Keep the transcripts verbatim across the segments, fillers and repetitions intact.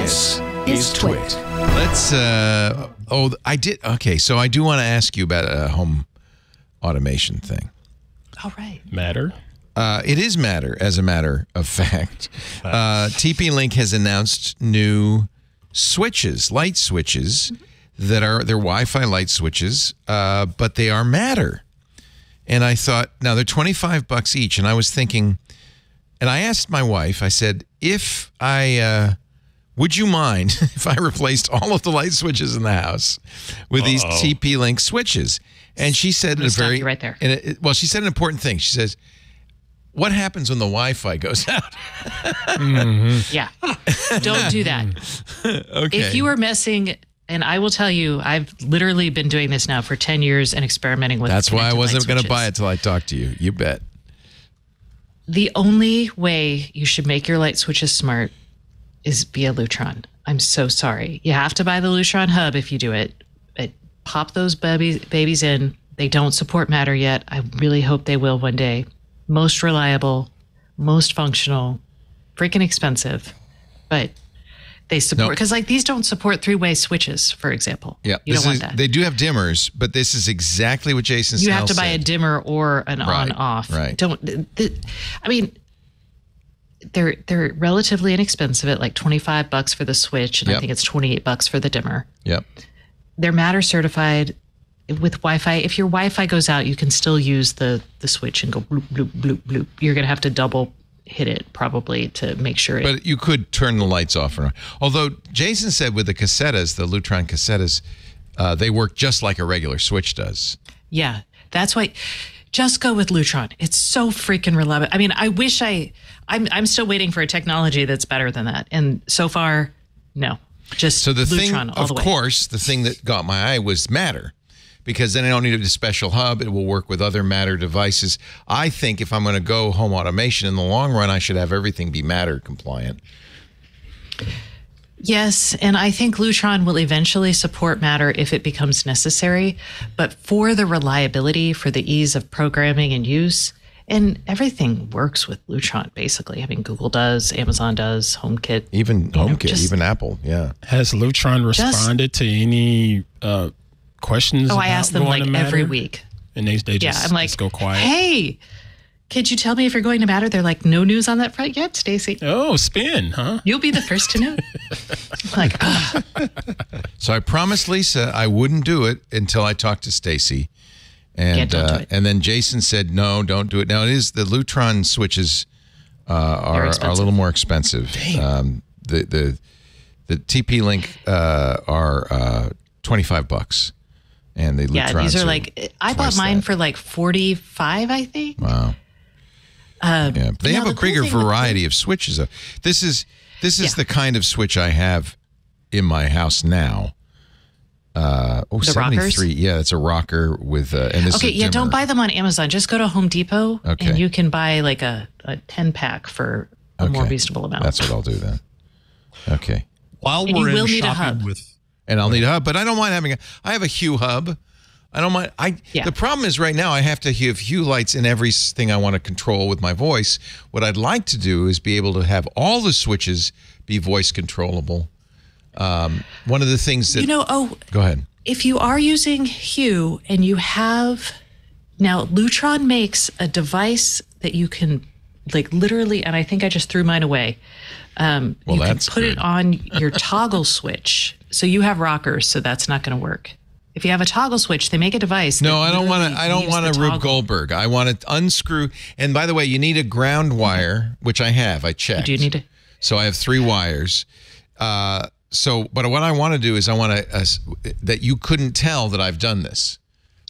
This is Twit. Let's, uh, oh, I did, okay, so I do want to ask you about a home automation thing. All right. Matter? Uh, it is Matter, as a matter of fact. Uh, T P-Link has announced new switches, light switches, mm-hmm. that are, they're Wi-Fi light switches, uh, but they are Matter. And I thought, now they're twenty-five bucks each, and I was thinking, and I asked my wife, I said, if I, uh, would you mind if I replaced all of the light switches in the house with uh-oh. these T P-Link switches? And she said, in a very, right there. In a, well, she said an important thing. She says, what happens when the Wi-Fi goes out? mm-hmm. Yeah. Don't do that. Okay. If you are messing, and I will tell you, I've literally been doing this now for ten years and experimenting with That's why I wasn't going to buy it till I talked to you. You bet. The only way you should make your light switches smart is via Lutron. I'm so sorry. You have to buy the Lutron hub if you do it. But pop those babies, babies in. They don't support Matter yet. I really hope they will one day. Most reliable, most functional, freaking expensive, but they support. Because nope. like these don't support three-way switches, for example. Yeah, you don't want is, that. They do have dimmers, but this is exactly what Jason said. You have to buy said. a dimmer or an right, on-off. Right. Don't. I mean. They're they're relatively inexpensive at like twenty-five bucks for the switch, and yep. I think it's twenty-eight bucks for the dimmer. Yep. They're Matter certified with Wi-Fi. If your Wi-Fi goes out, you can still use the the switch and go bloop bloop bloop bloop. You're gonna have to double hit it probably to make sure. It but you could turn the lights off and on. Although Jason said with the cassettes, the Lutron cassettes, uh, they work just like a regular switch does. Yeah, that's why. Just go with Lutron. It's so freaking reliable. I mean, I wish I, I'm, I'm still waiting for a technology that's better than that. And so far, no. Just so the Lutron thing, all the way. Of course, the thing that got my eye was Matter, because then I don't need a special hub. It will work with other Matter devices. I think if I'm going to go home automation in the long run, I should have everything be Matter compliant. Yes, and I think Lutron will eventually support Matter if it becomes necessary, but for the reliability, for the ease of programming and use, and everything works with Lutron, basically. I mean, Google does, Amazon does, HomeKit. Even HomeKit, even Apple, yeah. Has Lutron responded just, to any uh, questions? Oh, about I ask them like every week. And they, they just, yeah, I'm like, just go quiet. Hey, could you tell me if you're going to Matter? They're like, no news on that front yet, Stacey. Oh, spin, huh? You'll be the first to know. Like, ah. So I promised Lisa I wouldn't do it until I talked to Stacey. And yeah, don't uh, do it. And then Jason said, no, don't do it. Now, it is the Lutron switches uh, are, are a little more expensive. Dang. Um, the the, the T P-Link uh, are uh, twenty-five bucks. And the Lutrons yeah, these are, are like, I bought mine that. for like forty-five, I think. Wow. Uh, yeah. They have a the bigger cool variety of switches. This is this is yeah. the kind of switch I have in my house now. Uh, oh, the seventy-three. Rockers? Yeah, it's a rocker with. Uh, and this okay, is yeah, dimmer. Don't buy them on Amazon. Just go to Home Depot, okay. and you can buy like a, a ten pack for a okay. more reasonable amount. That's what I'll do then. Okay. While and we're you in will shopping need a hub. with, and I'll need a hub, but I don't mind having a. I have a Hue hub. I don't mind. I yeah. The problem is right now I have to have Hue lights in everything I want to control with my voice. What I'd like to do is be able to have all the switches be voice controllable. Um, one of the things that you know. Oh, go ahead. If you are using Hue and you have now, Lutron makes a device that you can like literally, and I think I just threw mine away. Um, well, you that's can put good. it on your toggle switch, so you have rockers, so that's not going to work. If you have a toggle switch, they make a device. No, I don't want to. I don't want a Rube Goldberg. I want to unscrew. And by the way, you need a ground wire, which I have. I checked. You do need it. So I have three wires. Uh, so, but what I want to do is I want to uh, that you couldn't tell that I've done this,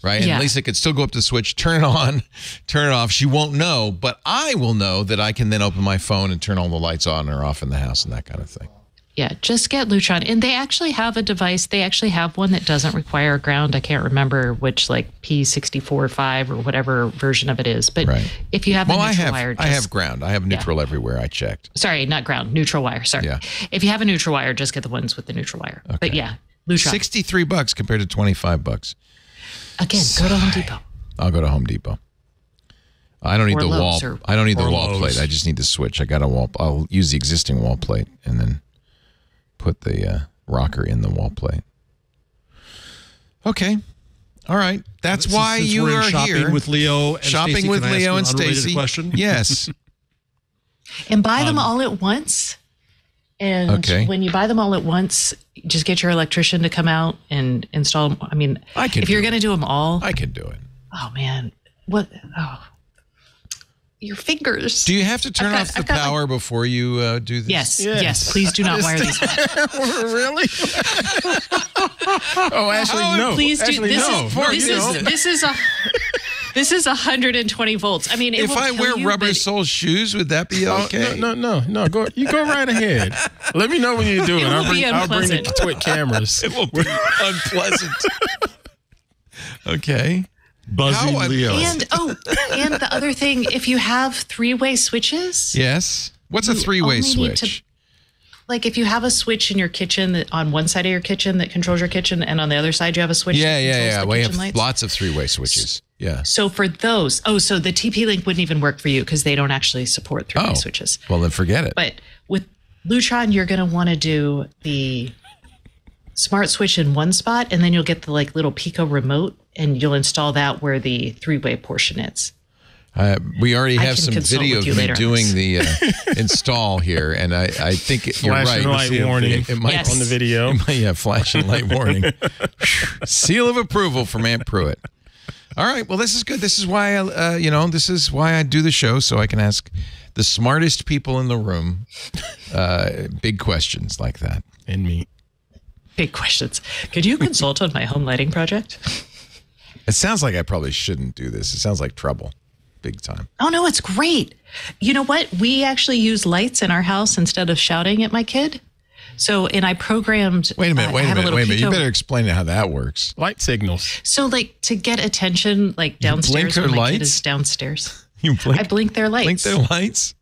right? And yeah. Lisa could still go up to the switch, turn it on, turn it off. She won't know, but I will know that I can then open my phone and turn all the lights on or off in the house and that kind of thing. Yeah, just get Lutron. And they actually have a device. They actually have one that doesn't require a ground. I can't remember which, like P sixty-four or five or whatever version of it is. But right. if you have well, a neutral I have, wire. Just, I have ground. I have neutral yeah. everywhere. I checked. Sorry, not ground. Neutral wire. Sorry. Yeah. If you have a neutral wire, just get the ones with the neutral wire. Okay. But yeah, Lutron. sixty-three bucks compared to twenty-five bucks. Again, Sigh. go to Home Depot. I'll go to Home Depot. I don't need or the wall. Or, I don't need the wall Lowe's. plate. I just need the switch. I got a wall. I'll use the existing wall plate and then. put the uh, rocker in the wall plate. Okay. All right. That's since, why since you are shopping here. With Leo and shopping Stacey, with Leo and Stacey. Question? Yes. And buy um, them all at once. And okay. when you buy them all at once, just get your electrician to come out and install them. I mean, I if you're going to do them all. I can do it. Oh, man. What? Oh. Your fingers. Do you have to turn got, off the power like, before you uh, do this? Yes, yes. Yes. Please do not wire these. Really? Oh, Ashley, oh, no. Please do. Ashley, this no. Is, Mark, this, is this is a this is one hundred twenty volts. I mean, it if will I wear you, rubber sole shoes, would that be okay? No, no, no, no. Go, you go right ahead. Let me know when you do it. it I'll, bring, I'll bring the Twit cameras. It will be unpleasant. Okay. Buzzing How, Leo. And oh, and the other thing, if you have three-way switches, yes. What's a three-way switch? To, like if you have a switch in your kitchen that on one side of your kitchen that controls your kitchen, and on the other side you have a switch. Yeah, that yeah, yeah. The we have lights. Lots of three-way switches. Yeah. So for those, oh, so the T P-Link wouldn't even work for you because they don't actually support three-way oh, switches. Well, then forget it. But with Lutron, you're going to want to do the smart switch in one spot, and then you'll get the like little Pico remote, and you'll install that where the three-way portion is. Uh, we already have some video of you doing the uh, install here, and I, I think it, you're flash right. Flash and light warning it, it might, yes. on the video. Might, yeah, flash and light warning. Seal of approval from Aunt Pruitt. All right, well, this is good. This is why I, uh, you know, this is why I do the show, so I can ask the smartest people in the room uh, big questions like that. And me. Big questions. Could you consult on my home lighting project? It sounds like I probably shouldn't do this. It sounds like trouble, big time. Oh, no, it's great. You know what? We actually use lights in our house instead of shouting at my kid. So, and I programmed. Wait a minute, uh, wait a minute, a wait a minute. You better explain how that works. Light signals. So, like, to get attention, like, downstairs when my lights? Kid is downstairs. You blink, I blink their lights. Blink their lights.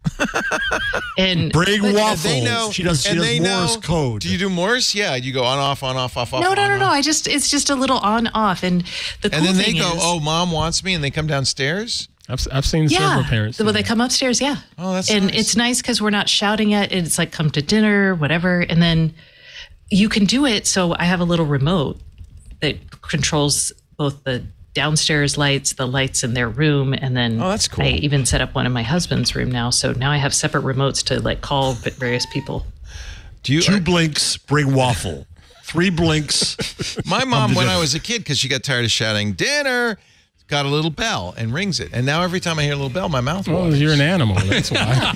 And bring waffles. They know, she does, she does they Morse know, code. Do you do Morse? Yeah, you go on, off, on, off, off, no, off. No, no, no, no. I just it's just a little on, off, and the. Cool and then thing they go, is, "Oh, Mom wants me," and they come downstairs. I've I've seen yeah. several parents. Well, they come upstairs, yeah. Oh, that's and nice. It's nice because we're not shouting at it. It's like come to dinner, whatever, and then you can do it. So I have a little remote that controls both the downstairs lights, the lights in their room, and then oh, that's cool. I even set up one in my husband's room now. So now I have separate remotes to like call various people. Do you, Two blinks, bring waffle. Three blinks. My mom, when dinner. I was a kid, because she got tired of shouting, dinner, got a little bell and rings it. And now every time I hear a little bell, my mouth waters. Oh, you're an animal. That's why.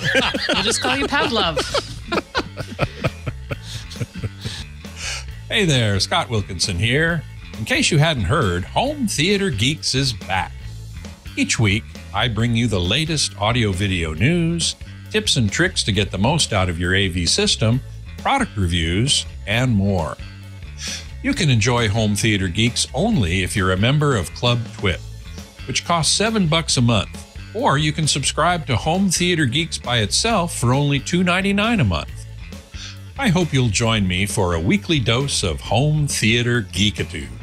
I'll just call you Pavlov. Hey there, Scott Wilkinson here. In case you hadn't heard, Home Theater Geeks is back. Each week, I bring you the latest audio-video news, tips and tricks to get the most out of your A V system, product reviews, and more. You can enjoy Home Theater Geeks only if you're a member of Club Twit, which costs seven bucks a month, or you can subscribe to Home Theater Geeks by itself for only two ninety-nine a month. I hope you'll join me for a weekly dose of Home Theater Geekitude.